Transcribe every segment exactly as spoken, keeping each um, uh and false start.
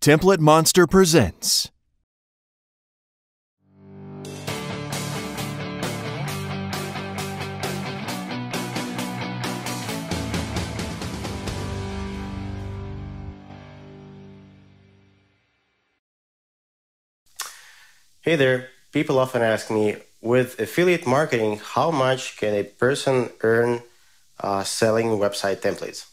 Template Monster presents. Hey there, people often ask me, with affiliate marketing, how much can a person earn uh, selling website templates?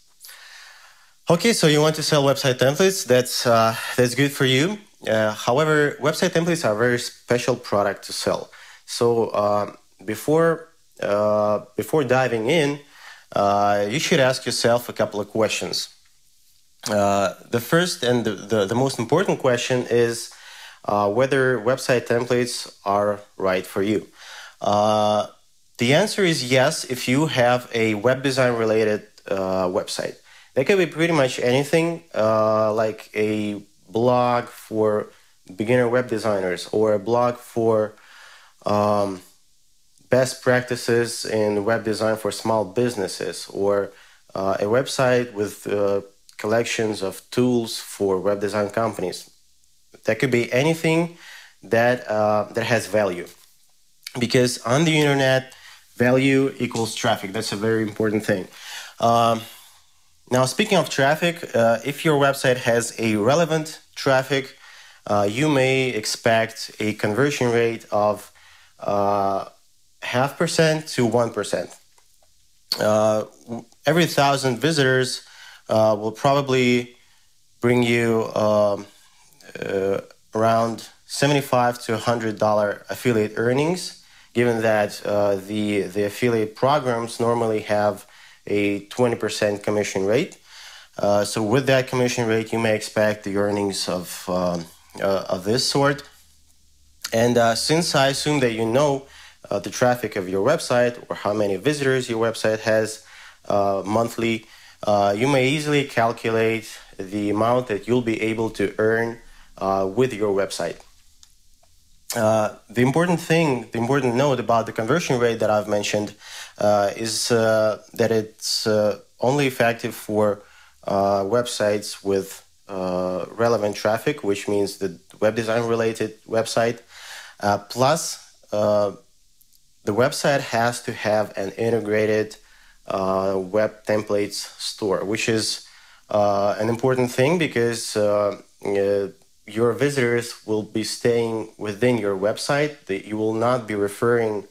Okay, so you want to sell website templates, that's, uh, that's good for you. Uh, however, website templates are a very special product to sell. So uh, before, uh, before diving in, uh, you should ask yourself a couple of questions. Uh, the first and the, the, the most important question is uh, whether website templates are right for you. Uh, the answer is yes if you have a web design related uh, website. That could be pretty much anything, uh, like a blog for beginner web designers or a blog for um, best practices in web design for small businesses, or uh, a website with uh, collections of tools for web design companies. That could be anything that, uh, that has value, because on the internet, value equals traffic. That's a very important thing. Um, Now, speaking of traffic, uh, if your website has a relevant traffic, uh, you may expect a conversion rate of uh, half percent to one percent. Uh, every thousand visitors uh, will probably bring you uh, uh, around seventy-five to a hundred dollar affiliate earnings. Given that uh, the the affiliate programs normally have a twenty percent commission rate. Uh, so with that commission rate, you may expect the earnings of, um, uh, of this sort. And uh, since I assume that you know uh, the traffic of your website or how many visitors your website has uh, monthly, uh, you may easily calculate the amount that you'll be able to earn uh, with your website. Uh, the important thing, the important note about the conversion rate that I've mentioned uh, is uh, that it's uh, only effective for uh, websites with uh, relevant traffic, which means the web design related website. Uh, plus, uh, the website has to have an integrated uh, web templates store, which is uh, an important thing because uh, uh, your visitors will be staying within your website. That you will not be referring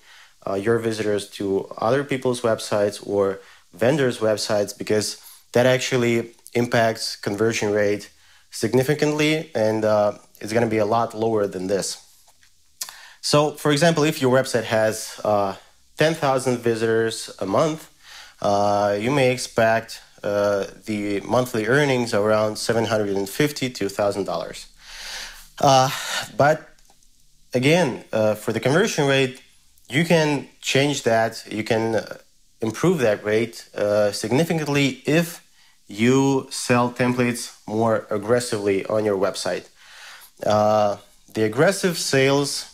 uh, your visitors to other people's websites or vendors' websites, because that actually impacts conversion rate significantly, and uh, it's going to be a lot lower than this. So, for example, if your website has uh, ten thousand visitors a month, uh, you may expect uh, the monthly earnings around seven hundred fifty dollars to one thousand dollars. Uh, but again, uh, for the conversion rate, you can change that. You can uh, improve that rate uh, significantly if you sell templates more aggressively on your website. Uh, the aggressive sales,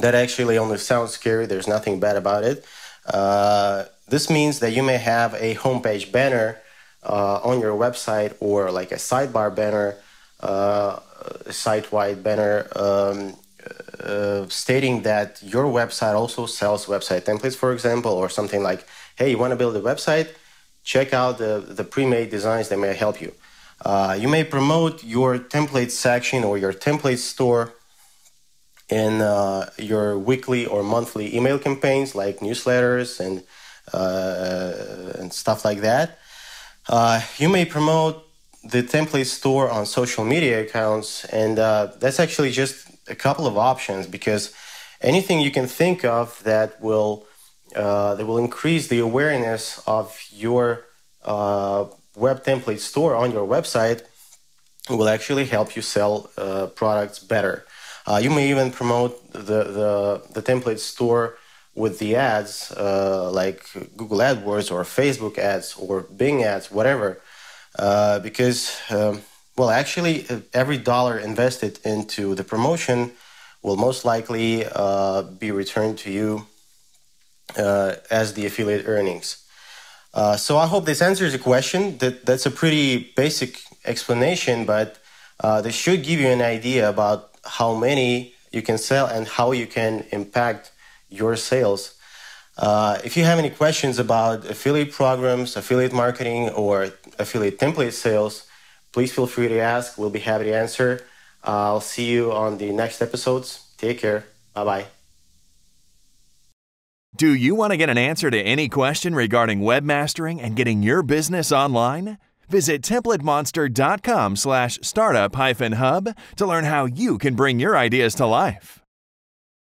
that actually only sounds scary. There's nothing bad about it. Uh, this means that you may have a homepage banner uh, on your website, or like a sidebar banner, uh, site-wide banner um, uh, stating that your website also sells website templates, for example, or something like, hey, you want to build a website? Check out the, the pre-made designs that may help you. Uh, you may promote your template section or your template store in uh, your weekly or monthly email campaigns, like newsletters and, uh, and stuff like that. Uh, you may promote the template store on social media accounts, and uh, that's actually just a couple of options, because anything you can think of that will uh, that will increase the awareness of your uh, web template store on your website will actually help you sell uh, products better. Uh, you may even promote the, the the template store with the ads, uh, like Google AdWords or Facebook ads or Bing ads, whatever. Uh, because, um, well, actually, every dollar invested into the promotion will most likely uh, be returned to you uh, as the affiliate earnings. Uh, so I hope this answers the question. That, that's a pretty basic explanation, but Uh, they should give you an idea about how many you can sell and how you can impact your sales. Uh, if you have any questions about affiliate programs, affiliate marketing, or affiliate template sales, please feel free to ask. We'll be happy to answer. Uh, I'll see you on the next episodes. Take care. Bye-bye. Do you want to get an answer to any question regarding webmastering and getting your business online? Visit template monster dot com slash startup hyphen hub to learn how you can bring your ideas to life.